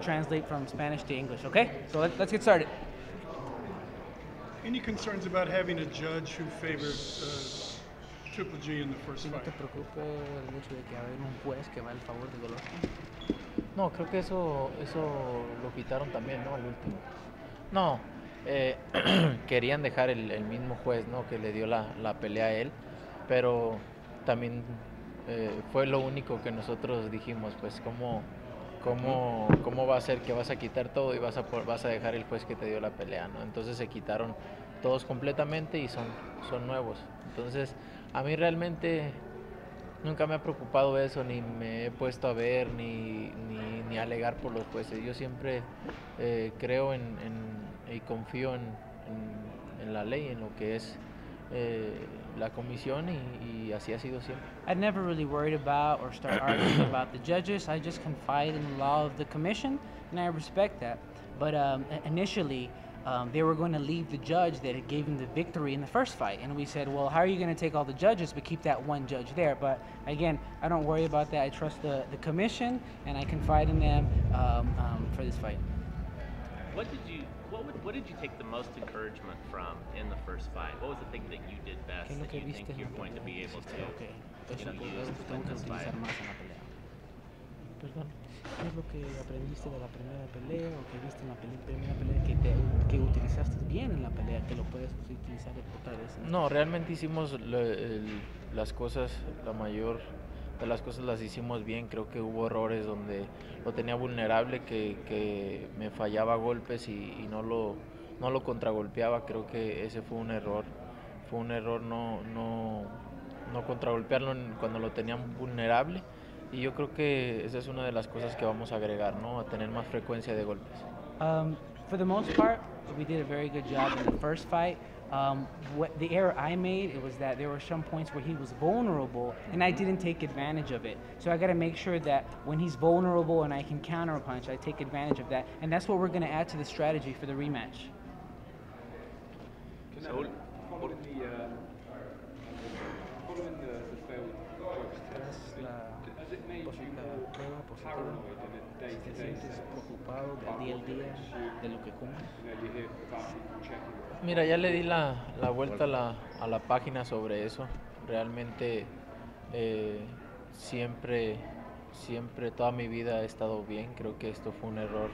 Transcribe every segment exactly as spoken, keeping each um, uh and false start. translate from Spanish to English, okay? So let, let's get started. Any concerns about having a judge who favors uh, Triple G in the first fight? No, creo que eso, eso lo quitaron también, ¿no? Al último. No, eh, querían dejar el, el mismo juez, ¿no? Que le dio la, la pelea a él, pero también eh, fue lo único que nosotros dijimos, pues, ¿cómo, cómo, cómo va a ser que vas a quitar todo y vas a, vas a dejar el juez que te dio la pelea, ¿no? Entonces se quitaron todos completamente y son, son nuevos. Entonces, a mí realmente nunca me ha preocupado eso, ni me he puesto a ver, ni, ni, ni a alegar por los jueces. Yo siempre eh, creo en, en, y confío en, en, en la ley, en lo que es eh, la comisión, y, y así ha sido siempre. I never really worried about or start arguing about the judges. I just confide in the law of the commission, and I respect that. But um, initially, Um, they were going to leave the judge that had gave him the victory in the first fight, and we said, well, how are you going to take all the judges but keep that one judge there? But again, I don't worry about that. I trust the, the commission, and I confide in them um, um, for this fight. What did you what, would, what did you take the most encouragement from in the first fight? What was the thing that you did best that you think you're going to be able to you know, use in this fight? Perdón, ¿qué es lo que aprendiste de la primera pelea o que viste en la pele primera pelea que, te, que utilizaste bien en la pelea, que lo puedes utilizar otra vez? No, realmente hicimos le, el, las cosas, la mayor de las cosas las hicimos bien. Creo que hubo errores donde lo tenía vulnerable, que, que me fallaba golpes y, y no, lo, no lo contragolpeaba. Creo que ese fue un error, fue un error no, no, no contragolpearlo cuando lo tenían vulnerable. Y yo creo que esa es una de las cosas que vamos a agregar, ¿no? A tener más frecuencia de golpes. Um, for the most part, we did a very good job in the first fight. Um, what the error I made, it was that there were some points where he was vulnerable and I didn't take advantage of it. So I got to make sure that when he's vulnerable and I can counter a punch, I take advantage of that. And that's what we're going to add to the strategy for the rematch. Can so, I follow in the, uh, follow in the, the failed choice? Prueba positiva, te sientes preocupado del día al día de lo que comes. Mira, ya le di la, la vuelta a la, a la página sobre eso. Realmente eh, siempre, siempre toda mi vida he estado bien. Creo que esto fue un error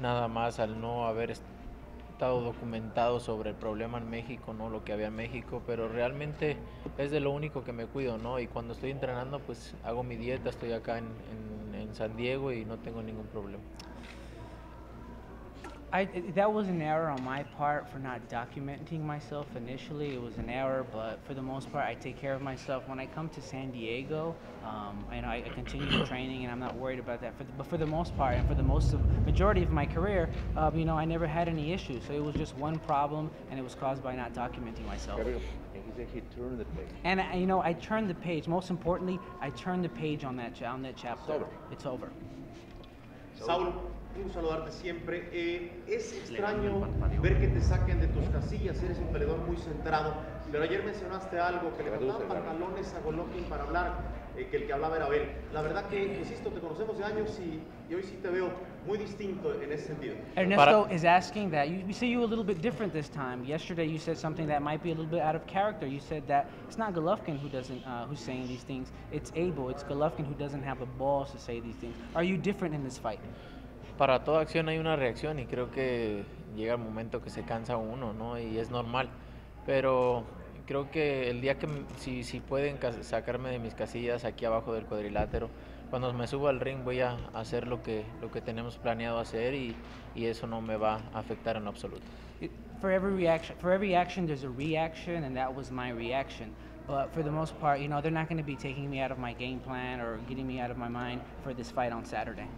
nada más al no haber estado documentado sobre el problema en México, no lo que había en México, pero realmente es de lo único que me cuido, ¿no? Y cuando estoy entrenando, pues hago mi dieta, estoy acá en, en, en San Diego y no tengo ningún problema. I, that was an error on my part for not documenting myself initially. It was an error, but for the most part, I take care of myself. When I come to San Diego, um, I, you know, I, I continue training, and I'm not worried about that. For the, but for the most part, and for the most of, majority of my career, uh, you know, I never had any issues. So it was just one problem, and it was caused by not documenting myself. He turned the page. And uh, you know, I turned the page. Most importantly, I turned the page on that on that chapter. It's over. It's over. It's over. Saul, un gusto saludarte siempre. Eh, es extraño ver que te saquen de tus casillas, eres un peleador muy centrado, pero ayer mencionaste algo, que le mandaban pantalones a Golovkin para hablar, eh, que el que hablaba era Abel. La verdad que, insisto, te conocemos de años y, y hoy sí te veo muy distinto en ese sentido. Ernesto is asking that. You, you say you were a little bit different this time. Yesterday you said something that might be a little bit out of character. You said that it's not Golovkin who doesn't, uh, who's saying these things. It's Abel, it's Golovkin who doesn't have the balls to say these things. Are you different in this fight? Para toda acción hay una reacción y creo que llega el momento que se cansa uno, ¿no? Y es normal, pero creo que el día que si, si pueden sacarme de mis casillas aquí abajo del cuadrilátero, cuando me suba al ring voy a hacer lo que, lo que tenemos planeado hacer y, y eso no me va a afectar en absoluto. For every reaction, for every action there's a reaction, and that was my reaction. But for the most part, you know, they're not going to be taking me out of my game plan or getting me out of my mind for this fight on Saturday.